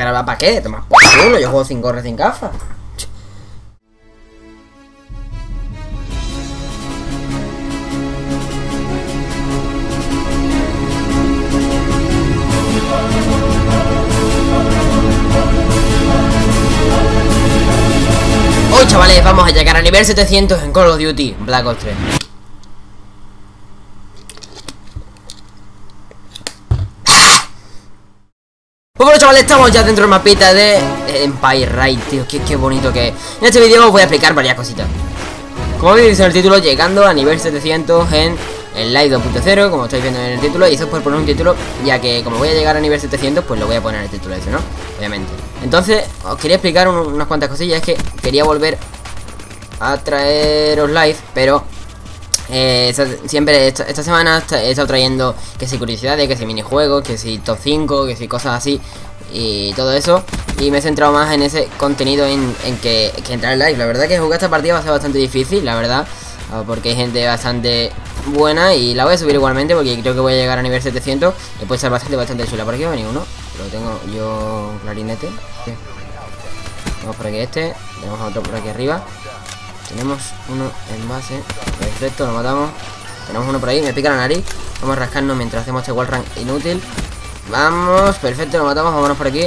a grabar para qué? Toma por culo, yo juego sin gorra, sin gafas. Hoy, chavales, vamos a llegar a nivel 700 en Call of Duty Black Ops 3. Pues bueno, chavales, estamos ya dentro del mapita de Empire Ride, tío, qué bonito que es. En este vídeo os voy a explicar varias cositas. Como veis en el título, llegando a nivel 700 en el Live 2.0, como estáis viendo en el título. Y eso es por poner un título, ya que como voy a llegar a nivel 700, pues lo voy a poner en el título ese, ¿no? Obviamente. Entonces, os quería explicar unas cuantas cosillas. Es que quería volver a traeros live, pero siempre esta semana he estado trayendo que si curiosidades, que si minijuegos, que si top 5, que si cosas así y todo eso. Y me he centrado más en ese contenido, en que entrar en live. La verdad que jugar esta partida va a ser bastante difícil, la verdad, porque hay gente bastante buena y la voy a subir igualmente porque creo que voy a llegar a nivel 700 y puede ser bastante chula. Por aquí va a venir uno, lo tengo yo, clarinete. Sí. Vamos por aquí, este, tenemos a otro por aquí arriba, tenemos uno en base, perfecto, lo matamos. Tenemos uno por ahí, me pica la nariz, vamos a rascarnos mientras hacemos este wall rank inútil. Vamos, perfecto, lo matamos. Vámonos por aquí,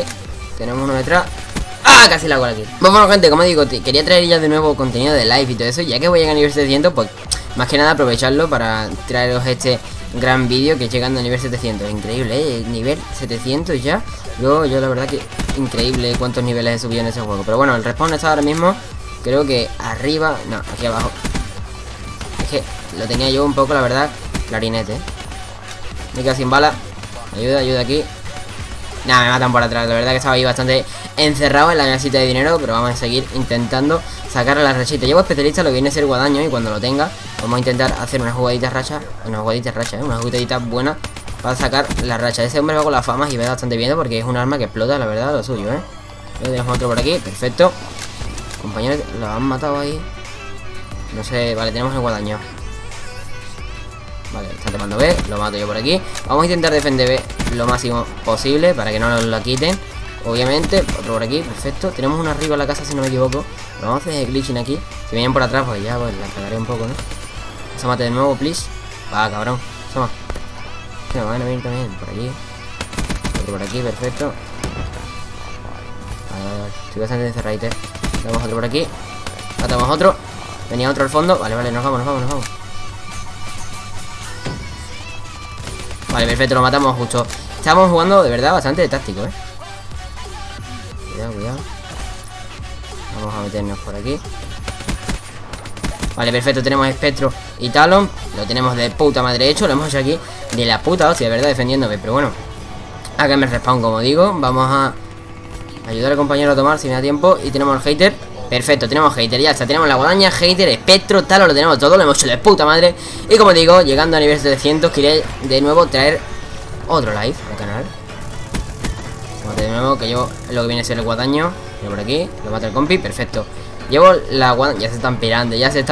tenemos uno detrás. ¡Ah! Casi la hago aquí. Bueno, gente, como digo, quería traer ya de nuevo contenido de live y todo eso. Ya que voy a llegar a nivel 700, pues más que nada aprovecharlo para traeros este gran vídeo que es llegando a nivel 700. Increíble, ¿eh? Nivel 700 ya. Yo la verdad que increíble cuántos niveles he subido en ese juego. Pero bueno, el respawn está ahora mismo, creo que arriba, no, aquí abajo. Es que lo tenía yo un poco, la verdad, clarinete. Me quedo sin bala. Ayuda aquí. Nada, me matan por atrás. La verdad que estaba ahí bastante encerrado en la mesita de dinero, pero vamos a seguir intentando sacar a la rachita. Llevo especialista, lo que viene a ser guadaño, y cuando lo tenga vamos a intentar hacer unas jugaditas racha, unas jugaditas buenas para sacar la racha. Ese hombre va con las famas y ve bastante bien porque es un arma que explota, la verdad, lo suyo, ¿eh? Luego tenemos otro por aquí, perfecto. Compañeros, lo han matado ahí. No sé, vale, tenemos el guadaño. Vale, está tomando B, lo mato yo por aquí. Vamos a intentar defender B lo máximo posible para que no nos lo quiten, obviamente. Otro por aquí, perfecto. Tenemos uno arriba en la casa, si no me equivoco. Lo vamos a hacer glitching aquí. Si vienen por atrás, pues ya, pues la cagaré un poco, ¿no? Se mate de nuevo, please. Va, cabrón, toma. Que me van a venir también por aquí. Otro por aquí, perfecto. Vale. Estoy bastante encerradito. Damos otro por aquí. Matamos otro. Venía otro al fondo. Vale, nos vamos. Vale, perfecto, lo matamos justo. Estamos jugando de verdad bastante de táctico, ¿eh? Cuidado. Vamos a meternos por aquí. Vale, perfecto, tenemos espectro y talón. Lo tenemos de puta madre hecho. Lo hemos hecho aquí de la puta hostia, de verdad, defendiéndome. Pero bueno, acá me respawn, como digo. Vamos a ayudar al compañero a tomar si me da tiempo. Y tenemos el hater. Perfecto, tenemos hater, ya está, tenemos la guadaña, hater, espectro, tal, lo tenemos todo, lo hemos hecho de puta madre. Y como digo, llegando a nivel 700, quería de nuevo traer otro live al canal. De nuevo, que llevo lo que viene a ser el guadaño. Mira por aquí, lo mata el compi, perfecto. Llevo la guadaña, ya se están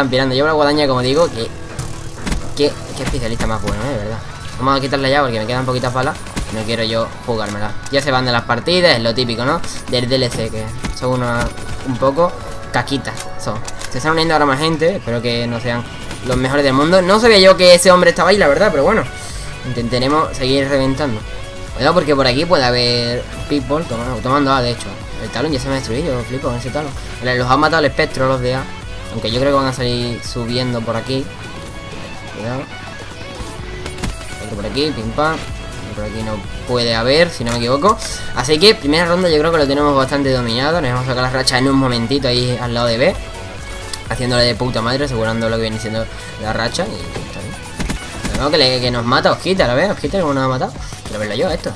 pirando, llevo la guadaña, como digo, que especialista más bueno, de verdad. Vamos a quitarla ya porque me quedan poquitas balas. No quiero yo jugármela. Ya se van de las partidas, es lo típico, ¿no? Del DLC, que son un poco caquitas. Se están uniendo ahora más gente. Espero que no sean los mejores del mundo. No sabía yo que ese hombre estaba ahí, la verdad, pero bueno, intentaremos seguir reventando. Cuidado porque por aquí puede haber people tomando A, de hecho. El talón ya se me ha destruido, yo flipo con ese talón. Los han matado el espectro, los de A. Aunque yo creo que van a salir subiendo por aquí. Cuidado. Otro por aquí, pim pam. Por aquí no puede haber, si no me equivoco. Así que primera ronda yo creo que lo tenemos bastante dominado. Nos vamos a sacar la racha en un momentito ahí al lado de B, haciéndole de puta madre, asegurando lo que viene siendo la racha. Y está bien. Lo mismo que nos mata, os quita, ¿la ves? Os quita, no nos ha matado. Quiero verlo yo, esto.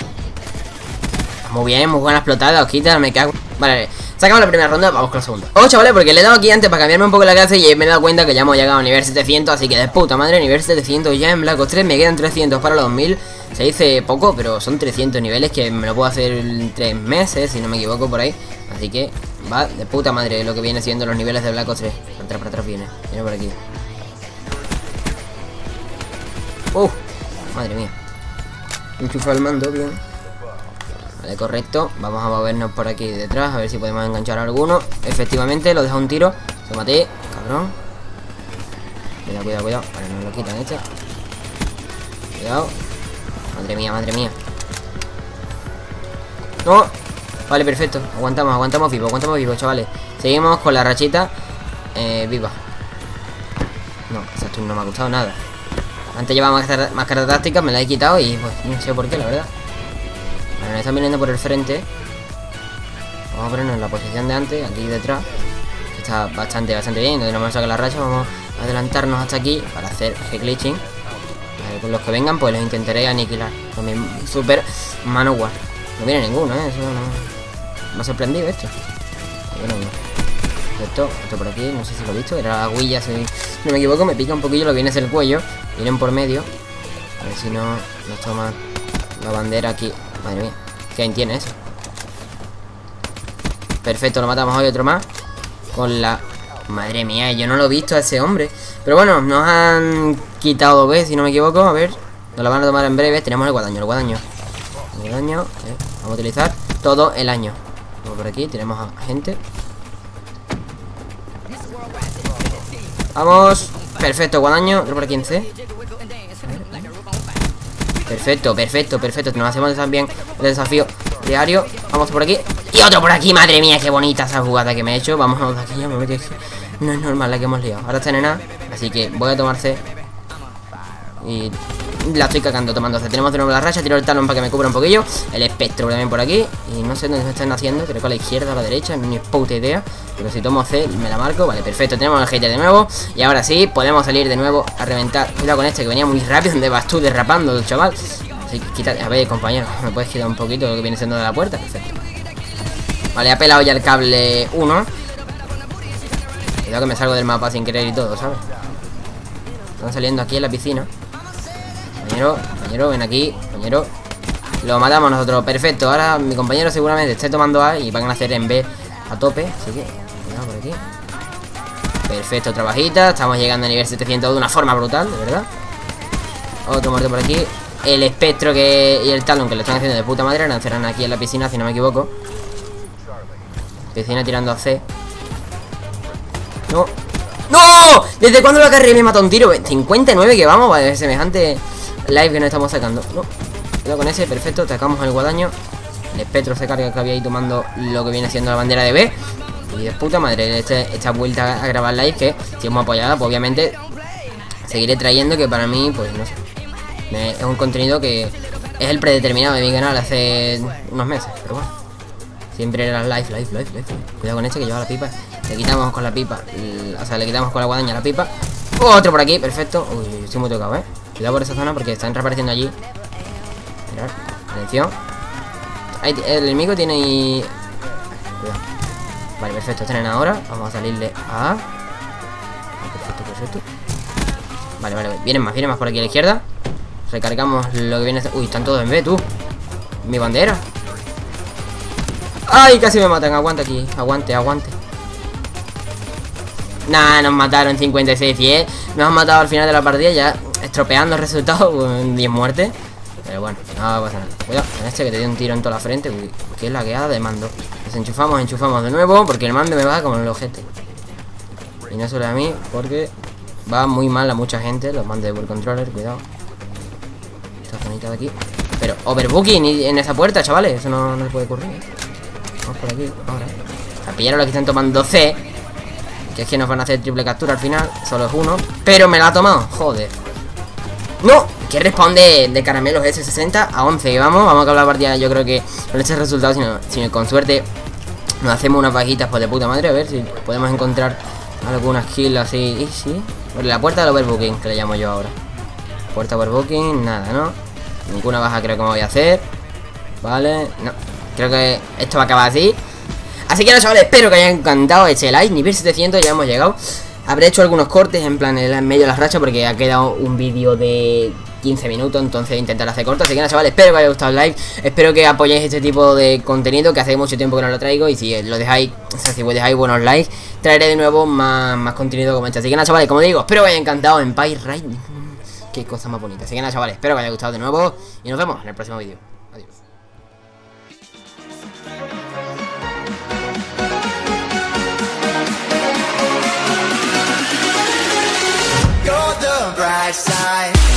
Muy bien, muy buena explotada, os quita, me cago. Vale, sacamos la primera ronda, vamos con la segunda. Oye, chavales, porque le he dado aquí antes para cambiarme un poco la clase y me he dado cuenta que ya hemos llegado a nivel 700, así que de puta madre, nivel 700 ya en Black Ops 3, me quedan 300 para los 1000. Se dice poco, pero son 300 niveles que me lo puedo hacer en 3 meses, si no me equivoco, por ahí. Así que va de puta madre lo que viene siendo los niveles de Black Ops 3. Para atrás viene por aquí. Madre mía. Enchufa el mando, bien. Vale, correcto. Vamos a movernos por aquí detrás, a ver si podemos enganchar a alguno. Efectivamente, lo deja un tiro. Se maté, cabrón. Cuidado, cuidado, cuidado. Vale, nos lo quitan este. Cuidado. Madre mía, madre mía. No. Vale, perfecto. Aguantamos, aguantamos vivo, chavales. Seguimos con la rachita viva. No, esa turno no me ha gustado nada. Antes llevaba máscara táctica, me la he quitado y pues no sé por qué, la verdad. Bueno, nos están viniendo por el frente. Vamos a ponernos en la posición de antes, aquí detrás. Está bastante, bastante bien. Entonces no vamos a sacar la racha, vamos a adelantarnos hasta aquí para hacer glitching. Con los que vengan, pues los intentaré aniquilar con mi super manowar. No viene ninguno, eso no... Me ha sorprendido esto. Bueno, esto por aquí, no sé si lo he visto. Era la huilla, si no me equivoco. Me pica un poquillo, lo viene hacia el cuello. Vienen por medio. A ver si no nos toman la bandera aquí. Madre mía, ¿qué aim tienes? Perfecto, lo matamos hoy, otro más. Con la... Madre mía, yo no lo he visto a ese hombre. Pero bueno, nos han quitado dos veces, si no me equivoco. A ver, nos la van a tomar en breve. Tenemos el guadaño, el guadaño. El guadaño, vamos a utilizar todo el año. Vamos por aquí, tenemos a gente. Vamos. Perfecto, guadaño, otro por 15. Perfecto, perfecto, perfecto. Nos hacemos también el desafío diario. Vamos por aquí. Y otro por aquí, madre mía, qué bonita esa jugada que me he hecho. Vamos, vamos, aquí ya me metí. No es normal la que hemos liado. Ahora está nena, así que voy a tomarse. Y la estoy cagando tomándose. Tenemos de nuevo la racha, tiro el talón para que me cubra un poquillo. El espectro también por aquí. Y no sé dónde se están haciendo, creo que a la izquierda o a la derecha, no es puta idea. Pero si tomo C, me la marco, vale, perfecto. Tenemos el hater de nuevo. Y ahora sí, podemos salir de nuevo a reventar. Cuidado con este que venía muy rápido, donde vas tú derrapando, chaval. Así que quítate, a ver, compañero, me puedes quitar un poquito lo que viene siendo de la puerta, perfecto. Vale, ha pelado ya el cable 1. Cuidado que me salgo del mapa sin querer y todo, ¿sabes? Están saliendo aquí en la piscina. Compañero, compañero, ven aquí, compañero. Lo matamos nosotros, perfecto. Ahora mi compañero seguramente esté tomando A y van a hacer en B a tope. Así que, cuidado por aquí. Perfecto, otra bajita. Estamos llegando a nivel 700 de una forma brutal, de verdad. Otro muerto por aquí. El espectro y el talón que lo están haciendo de puta madre. Lanzarán aquí en la piscina, si no me equivoco. Piscina tirando a C. No. ¡No! ¿Desde cuándo lo agarré y me mató un tiro? 59 que vamos, vale, semejante live que nos estamos sacando. No. Cuidado con ese, perfecto, atacamos al guadaño. El espectro se carga que había ahí tomando lo que viene siendo la bandera de B. Y de puta madre, esta vuelta a grabar live que si hemos apoyado, pues obviamente seguiré trayendo, que para mí, pues no sé. Es un contenido que es el predeterminado de mi canal hace unos meses, pero bueno. Siempre era live. Cuidado con este que lleva la pipa. Le quitamos con la pipa. O sea, le quitamos con la guadaña la pipa. Otro por aquí, perfecto. Uy, estoy muy tocado, eh. Cuidado por esa zona porque están reapareciendo allí. Mirad, atención. Ahí, el enemigo tiene ahí... Cuidado. Vale, perfecto, están ahora. Vamos a salirle a... Perfecto, perfecto. Vale, vale, vienen más por aquí a la izquierda. Recargamos lo que viene... Uy, están todos en B, tú. Mi bandera. ¡Ay! Casi me matan, aguanta aquí, aguante. Nah, nos mataron 56-10. Nos han matado al final de la partida, ya estropeando el resultado con 10 muertes. Pero bueno, no pasa nada. Cuidado con este que te dio un tiro en toda la frente. Uy, qué lagueada de mando. Desenchufamos, enchufamos de nuevo porque el mando me baja como en el ojete. Y no solo a mí, porque va muy mal a mucha gente los mandos de World Controller, cuidado. Esta zonita de aquí. Pero overbooking en esa puerta, chavales, eso no puede ocurrir. Vamos por aquí, ahora. A pillar a los que están tomando C. Que es que nos van a hacer triple captura al final. Solo es uno. Pero me la ha tomado. Joder. ¡No! Que responde de caramelos S60 a 11. Vamos, vamos a acabar la partida. Yo creo que con este resultado, si con suerte nos hacemos unas bajitas pues de puta madre. A ver si podemos encontrar algunas kills así. Y sí. La puerta del overbooking, que le llamo yo ahora. Puerta overbooking, nada, ¿no? Ninguna baja creo que me voy a hacer. Vale, no. Creo que esto va a acabar así. Así que nada, chavales, espero que os haya encantado este like. Nivel 700 ya hemos llegado. Habré hecho algunos cortes en plan en medio de las rachas porque ha quedado un vídeo de 15 minutos, entonces intentar hacer corto. Así que nada, chavales, espero que os haya gustado el like. Espero que apoyéis este tipo de contenido que hace mucho tiempo que no lo traigo. Y si lo dejáis, o sea, si vos dejáis buenos likes, traeré de nuevo más contenido como este. Así que nada, chavales, como digo, espero que os haya encantado Empire Ride. Qué cosa más bonita. Así que nada, chavales, espero que os haya gustado de nuevo. Y nos vemos en el próximo vídeo. Adiós. side.